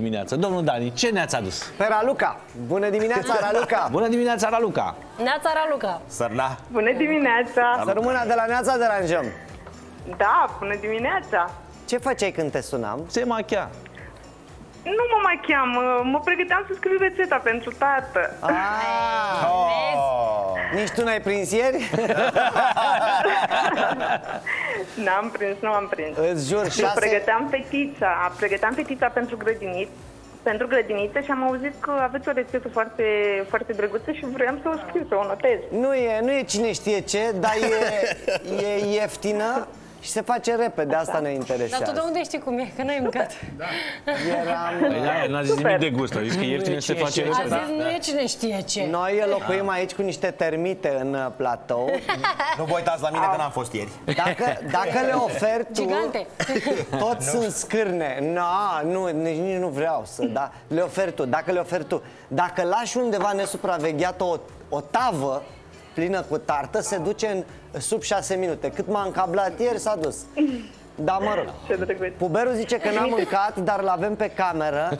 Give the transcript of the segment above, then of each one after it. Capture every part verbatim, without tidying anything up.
Dimineața. Domnul Dani, ce ne-ați adus? Pe Raluca. Bună dimineața, Raluca! Bună dimineața, Raluca! Neatza, Raluca! Sărna! Bună dimineața! Să rămâna de la Neatza deranjăm! Da, bună dimineața! Ce făceai când te sunam? Se machia! Nu mă machiam, mă pregăteam să scriu rețeta pentru tată. Ah, oh. Nici tu n-ai prins ieri? N-am prins, nu am prins. Îți jur, șase... pregăteam fetița, pregăteam fetița pentru grădiniță, pentru grădiniță și am auzit că aveți o rețetă foarte, foarte drăguță și vreau să o scriu, să o notez. Nu e, nu e cine știe ce, dar e, e ieftină. Și se face repede, asta ne interesează. Dar tu de unde știi cum e? Că n-ai mâncat. Da. Eram... N-a zis nimic de gust, a zis că ieftine se face repede. A zis, nu e cine știe ce. Noi locuim aici cu niște termite în platou. Nu vă uitați la mine că n-am fost ieri. Dacă le oferi tu... Gigante. Toți sunt scârne. Nu, nici nu vreau să... Le oferi tu, dacă le oferi tu. Dacă lași undeva nesupravegheat o tavă plină cu tartă, se duce în sub șase minute. Cât m-a încablat ieri, s-a dus. Da, mă rog. Puberul zice că n-a mâncat, dar l-avem pe cameră.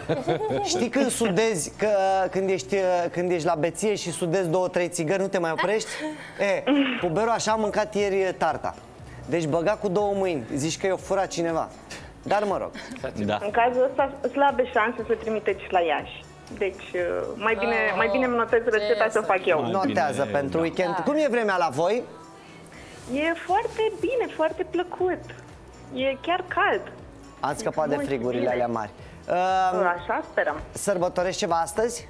Știi când sudezi, că, când, ești, când ești la beție și sudezi două, trei țigări, nu te mai oprești? E, puberul așa a mâncat ieri tarta. Deci băga cu două mâini. Zici că i-o fura cineva. Dar mă rog. Da. În cazul ăsta, slabe șanse să trimiteți la Iași. Deci, mai bine, oh, mai bine îmi notez rețeta să o fac eu. Notează bine, pentru da. weekend. Da. Cum e vremea la voi? E foarte bine, foarte plăcut. E chiar cald. Ați scăpat de frigurile bine. alea mari. Um, Așa sperăm. Sărbătorești ceva astăzi?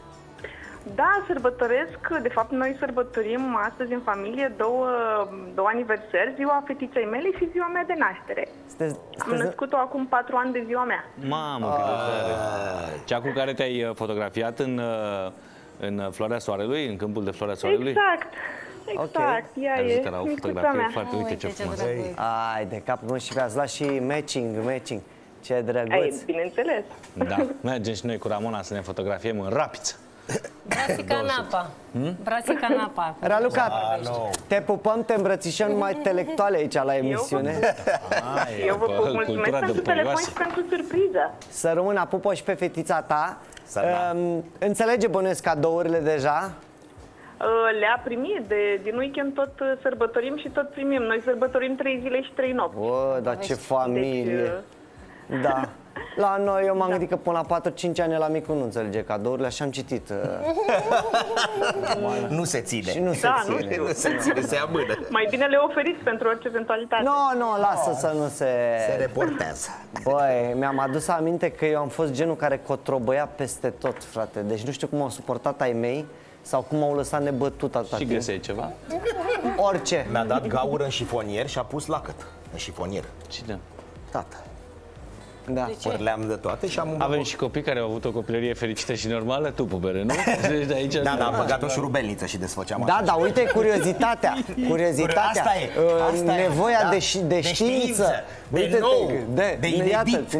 Da, sărbătoresc. De fapt, noi sărbătorim astăzi în familie două, două aniversări, ziua fetiței mele și ziua mea de naștere. Sunteți, Am născut-o acum patru ani de ziua mea. Mamă, că tare! Cea cu care te-ai fotografiat în, în Floarea Soarelui, în câmpul de Floarea Soarelui? Exact! Exact, okay. Ea e micuța mea. Foarte, uite ce frumos. Ai, de capul meu și v-ați luat și matching, matching. Ce drăguț! Bineînțeles! Da, mergem și noi cu Ramona să ne fotografiem în Rapiță. Brasica în apa. Hmm? Brasica în apa. Raluca, te pupăm, te îmbrățișăm, numai intelectuale aici la emisiune. Eu vă pup, mulțumesc pentru telefon și pentru surpriză. Să rămână, pupă și pe fetița ta. Um, înțelege, bănuiesc, cadourile deja? Le-a primit, de, din weekend tot sărbătorim și tot primim. Noi sărbătorim trei zile și trei nopți. O, dar ce familie! Deci, da. La noi, eu m-am da. gândit că până la patru cinci ani la micul nu înțelege cadourile, așa am citit. Nu se ține. Și nu se da, ține. Nu se, nu se, ține, se amână. Mai bine le oferiți pentru orice eventualitate. Nu, no, nu, no, lasă no, să nu se... Se reportează. Băi, mi-am adus aminte că eu am fost genul care cotrobăia peste tot, frate. Deci nu știu cum au suportat ai mei sau cum au lăsat nebătut atâta timp. Și găseai ceva? Orice. Mi-a dat gaură în șifonier și a pus lacăt în șifonier. Cine? Tata. Da, părleam de toate și am Avem și copii care au avut o copilărie fericită și normală, tu, pubere, nu? Deci de aici da, da, am băgat o șurubelniță și desfăceam. Da, da, uite curiozitatea, curiozitatea, asta e, asta uh, nevoia da. de, de știință, de, de nou, de, de inedit.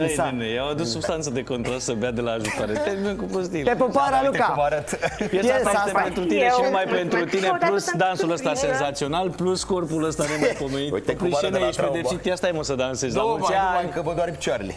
I-au adus substanță de control să bea de la ajutoare. Termin cu pustiile. Te pupa, Raluca! Piesa asta e pentru tine și numai pentru tine, plus dansul ăsta senzațional, plus corpul ăsta nemaipomenit. Uite cum arată la trauma. Asta e, mă, să dansezi la mulți ani. Două bani, că vă doar picioarele.